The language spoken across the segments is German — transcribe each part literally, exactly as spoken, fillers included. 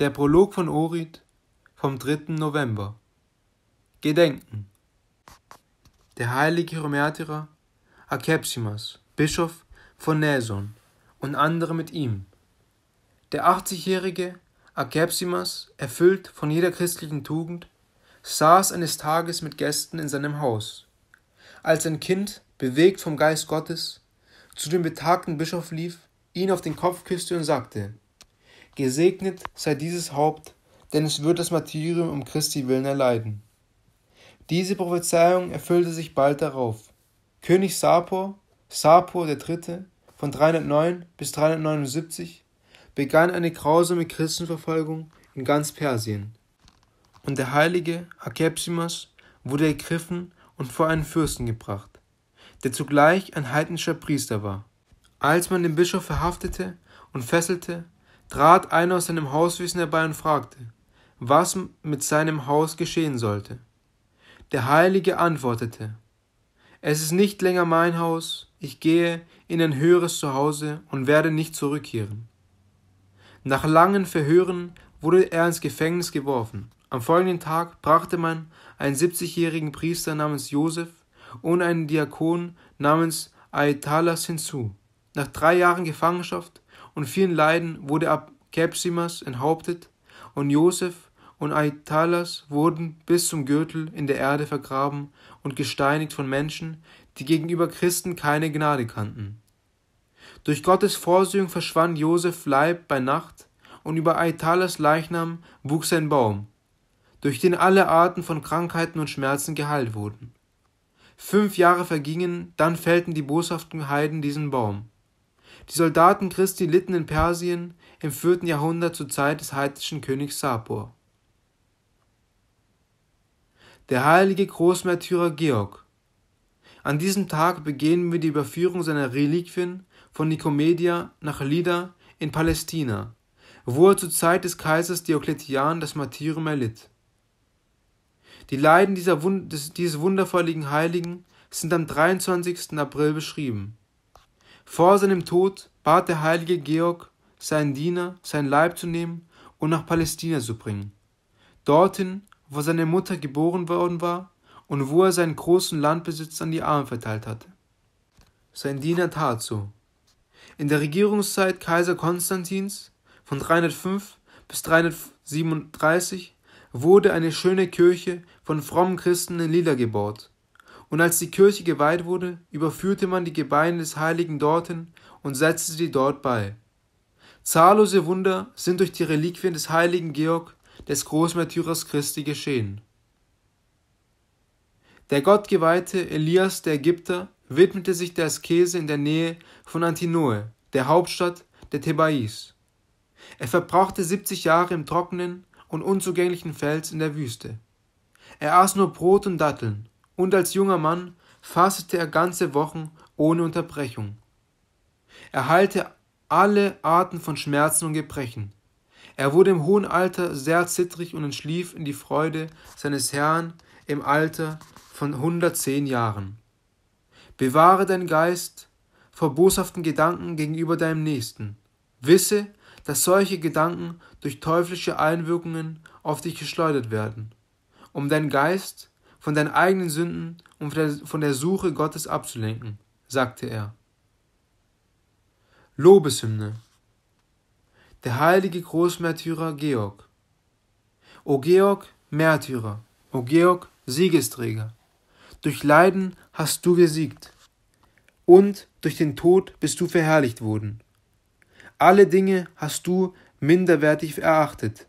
Der Prolog von Ohrid vom dritten November. Gedenken. Der heilige Märtyrer Akepsimas, Bischof von Näson und andere mit ihm. Der achtzigjährige Akepsimas, erfüllt von jeder christlichen Tugend, saß eines Tages mit Gästen in seinem Haus. Als ein Kind, bewegt vom Geist Gottes, zu dem betagten Bischof lief, ihn auf den Kopf küsste und sagte: Gesegnet sei dieses Haupt, denn es wird das Martyrium um Christi willen erleiden. Diese Prophezeiung erfüllte sich bald darauf. König Sapor, Sapor der Dritte, von dreihundertneun bis dreihundertneunundsiebzig, begann eine grausame Christenverfolgung in ganz Persien. Und der heilige Akepsimas wurde ergriffen und vor einen Fürsten gebracht, der zugleich ein heidnischer Priester war. Als man den Bischof verhaftete und fesselte, trat einer aus seinem Hauswesen herbei und fragte, was mit seinem Haus geschehen sollte. Der Heilige antwortete: Es ist nicht länger mein Haus, ich gehe in ein höheres Zuhause und werde nicht zurückkehren. Nach langen Verhören wurde er ins Gefängnis geworfen. Am folgenden Tag brachte man einen siebzigjährigen Priester namens Josef und einen Diakon namens Aitalas hinzu. Nach drei Jahren Gefangenschaft und vielen Leiden wurde Akepsimas enthauptet, und Josef und Aitalas wurden bis zum Gürtel in der Erde vergraben und gesteinigt von Menschen, die gegenüber Christen keine Gnade kannten. Durch Gottes Vorsehung verschwand Josef Leib bei Nacht, und über Aitalas Leichnam wuchs ein Baum, durch den alle Arten von Krankheiten und Schmerzen geheilt wurden. Fünf Jahre vergingen, dann fällten die boshaften Heiden diesen Baum. Die Soldaten Christi litten in Persien im vierten Jahrhundert zur Zeit des heidnischen Königs Sapor. Der heilige Großmärtyrer Georg. An diesem Tag begehen wir die Überführung seiner Reliquien von Nicomedia nach Lida in Palästina, wo er zur Zeit des Kaisers Diokletian das Martyrium erlitt. Die Leiden dieser Wund des, dieses wundervollen Heiligen sind am dreiundzwanzigsten April beschrieben. Vor seinem Tod bat der heilige Georg seinen Diener, sein Leib zu nehmen und nach Palästina zu bringen, dorthin, wo seine Mutter geboren worden war und wo er seinen großen Landbesitz an die Armen verteilt hatte. Sein Diener tat so. In der Regierungszeit Kaiser Konstantins von dreihundertfünf bis dreihundertsiebenunddreißig wurde eine schöne Kirche von frommen Christen in Lida gebaut. Und als die Kirche geweiht wurde, überführte man die Gebeine des Heiligen dorthin und setzte sie dort bei. Zahllose Wunder sind durch die Reliquien des heiligen Georg, des Großmärtyrers Christi, geschehen. Der gottgeweihte Elias der Ägypter widmete sich der Askese in der Nähe von Antinoe, der Hauptstadt der Thebais. Er verbrachte siebzig Jahre im trockenen und unzugänglichen Fels in der Wüste. Er aß nur Brot und Datteln, und als junger Mann fastete er ganze Wochen ohne Unterbrechung. Er heilte alle Arten von Schmerzen und Gebrechen. Er wurde im hohen Alter sehr zittrig und entschlief in die Freude seines Herrn im Alter von hundertzehn Jahren. Bewahre deinen Geist vor boshaften Gedanken gegenüber deinem Nächsten. Wisse, dass solche Gedanken durch teuflische Einwirkungen auf dich geschleudert werden, um deinen Geist von deinen eigenen Sünden und von der Suche Gottes abzulenken, sagte er. Lobeshymne. Der heilige Großmärtyrer Georg. O Georg, Märtyrer, o Georg, Siegesträger, durch Leiden hast du gesiegt, und durch den Tod bist du verherrlicht worden. Alle Dinge hast du minderwertig erachtet,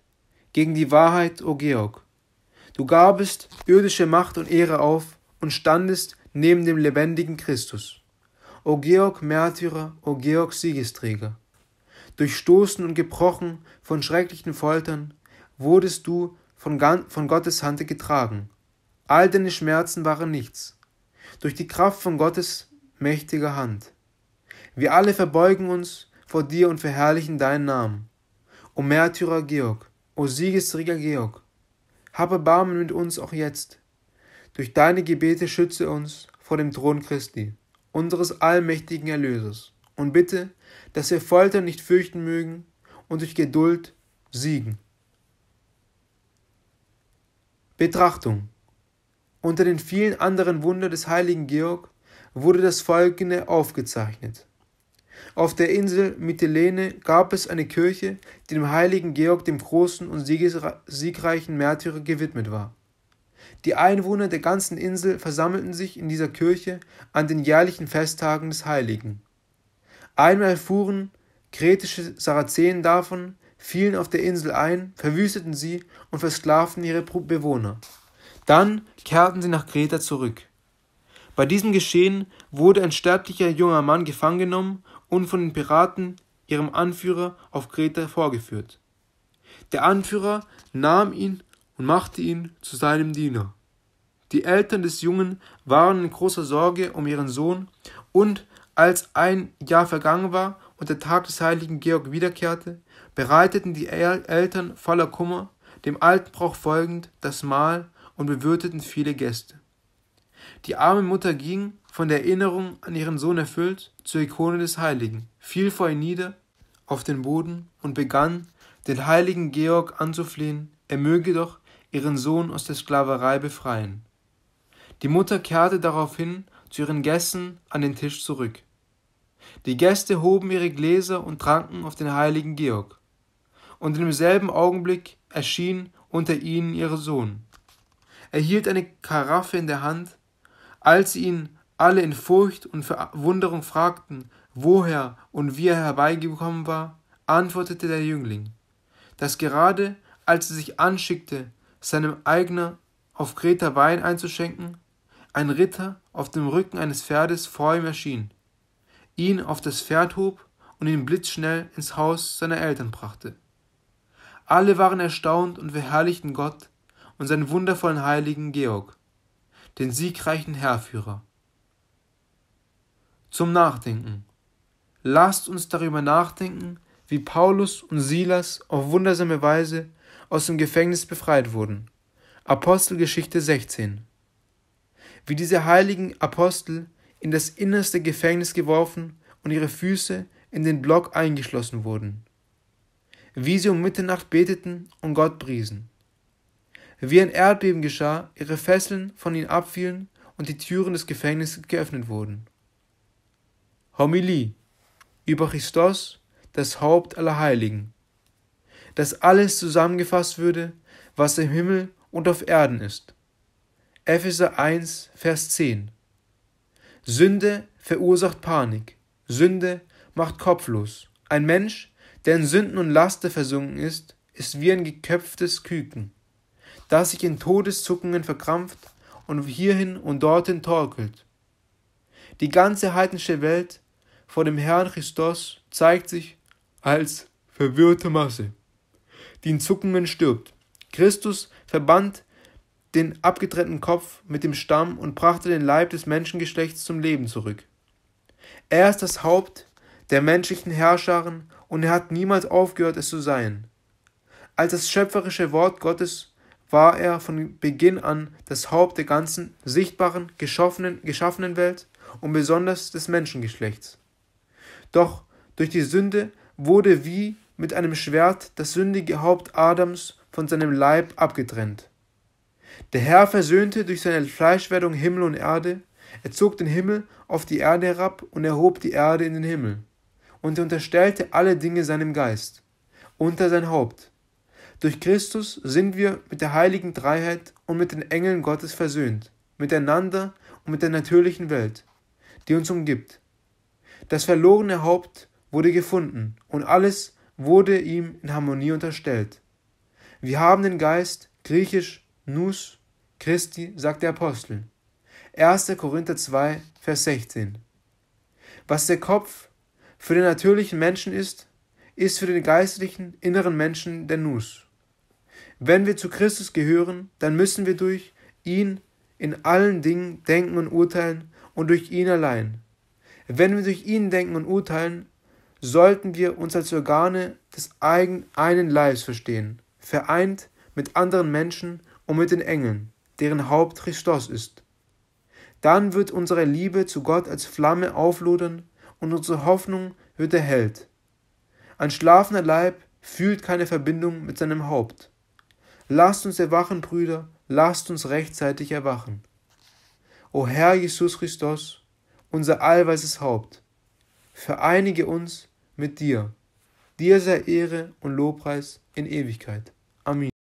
gegen die Wahrheit, o Georg. Du gabest irdische Macht und Ehre auf und standest neben dem lebendigen Christus. O Georg Märtyrer, o Georg Siegesträger, durchstoßen und gebrochen von schrecklichen Foltern, wurdest du von, von Gottes Hand getragen. All deine Schmerzen waren nichts, durch die Kraft von Gottes mächtiger Hand. Wir alle verbeugen uns vor dir und verherrlichen deinen Namen. O Märtyrer Georg, o Siegesträger Georg, hab Erbarmen mit uns auch jetzt. Durch deine Gebete schütze uns vor dem Thron Christi, unseres allmächtigen Erlösers, und bitte, dass wir Folter nicht fürchten mögen und durch Geduld siegen. Betrachtung. Unter den vielen anderen Wundern des heiligen Georg wurde das folgende aufgezeichnet. Auf der Insel Mytilene gab es eine Kirche, die dem heiligen Georg, dem großen und siegreichen Märtyrer, gewidmet war. Die Einwohner der ganzen Insel versammelten sich in dieser Kirche an den jährlichen Festtagen des Heiligen. Einmal erfuhren kretische Sarazenen davon, fielen auf der Insel ein, verwüsteten sie und versklavten ihre Bewohner. Dann kehrten sie nach Kreta zurück. Bei diesem Geschehen wurde ein sterblicher junger Mann gefangen genommen und von den Piraten, ihrem Anführer, auf Kreta vorgeführt. Der Anführer nahm ihn und machte ihn zu seinem Diener. Die Eltern des Jungen waren in großer Sorge um ihren Sohn, und als ein Jahr vergangen war und der Tag des heiligen Georg wiederkehrte, bereiteten die Eltern voller Kummer, dem alten Brauch folgend, das Mahl und bewirteten viele Gäste. Die arme Mutter ging, von der Erinnerung an ihren Sohn erfüllt, zur Ikone des Heiligen, fiel vor ihn nieder auf den Boden und begann, den heiligen Georg anzuflehen, er möge doch ihren Sohn aus der Sklaverei befreien. Die Mutter kehrte daraufhin zu ihren Gästen an den Tisch zurück. Die Gäste hoben ihre Gläser und tranken auf den heiligen Georg. Und in demselben Augenblick erschien unter ihnen ihr Sohn. Er hielt eine Karaffe in der Hand. Als sie ihn alle in Furcht und Verwunderung fragten, woher und wie er herbeigekommen war, antwortete der Jüngling, dass gerade als er sich anschickte, seinem Eigner auf Kreta Wein einzuschenken, ein Ritter auf dem Rücken eines Pferdes vor ihm erschien, ihn auf das Pferd hob und ihn blitzschnell ins Haus seiner Eltern brachte. Alle waren erstaunt und verherrlichten Gott und seinen wundervollen heiligen Georg, den siegreichen Heerführer. Zum Nachdenken. Lasst uns darüber nachdenken, wie Paulus und Silas auf wundersame Weise aus dem Gefängnis befreit wurden. Apostelgeschichte sechzehn. Wie diese heiligen Apostel in das innerste Gefängnis geworfen und ihre Füße in den Block eingeschlossen wurden. Wie sie um Mitternacht beteten und Gott priesen. Wie ein Erdbeben geschah, ihre Fesseln von ihnen abfielen und die Türen des Gefängnisses geöffnet wurden. Homilie über Christus, das Haupt aller Heiligen. Dass alles zusammengefasst würde, was im Himmel und auf Erden ist. Epheser eins, Vers zehn. Sünde verursacht Panik. Sünde macht kopflos. Ein Mensch, der in Sünden und Laster versunken ist, ist wie ein geköpftes Küken, das sich in Todeszuckungen verkrampft und hierhin und dorthin torkelt. Die ganze heidnische Welt vor dem Herrn Christus zeigt sich als verwirrte Masse, die in Zuckungen stirbt. Christus verband den abgetrennten Kopf mit dem Stamm und brachte den Leib des Menschengeschlechts zum Leben zurück. Er ist das Haupt der menschlichen Herrscharen und er hat niemals aufgehört, es zu sein. Als das schöpferische Wort Gottes war er von Beginn an das Haupt der ganzen sichtbaren, geschaffenen, geschaffenen Welt und besonders des Menschengeschlechts. Doch durch die Sünde wurde wie mit einem Schwert das sündige Haupt Adams von seinem Leib abgetrennt. Der Herr versöhnte durch seine Fleischwerdung Himmel und Erde, er zog den Himmel auf die Erde herab und erhob die Erde in den Himmel und er unterstellte alle Dinge seinem Geist, unter sein Haupt. Durch Christus sind wir mit der heiligen Dreiheit und mit den Engeln Gottes versöhnt, miteinander und mit der natürlichen Welt, die uns umgibt. Das verlorene Haupt wurde gefunden und alles wurde ihm in Harmonie unterstellt. Wir haben den Geist, griechisch Nous Christi, sagt der Apostel. erster Korinther zwei, Vers sechzehn. Was der Kopf für den natürlichen Menschen ist, ist für den geistlichen, inneren Menschen der Nous. Wenn wir zu Christus gehören, dann müssen wir durch ihn in allen Dingen denken und urteilen und durch ihn allein. Wenn wir durch ihn denken und urteilen, sollten wir uns als Organe des einen Leibes verstehen, vereint mit anderen Menschen und mit den Engeln, deren Haupt Christus ist. Dann wird unsere Liebe zu Gott als Flamme auflodern und unsere Hoffnung wird erhellt. Ein schlafender Leib fühlt keine Verbindung mit seinem Haupt. Lasst uns erwachen, Brüder, lasst uns rechtzeitig erwachen. O Herr Jesus Christus, unser allweises Haupt, vereinige uns mit dir. Dir sei Ehre und Lobpreis in Ewigkeit.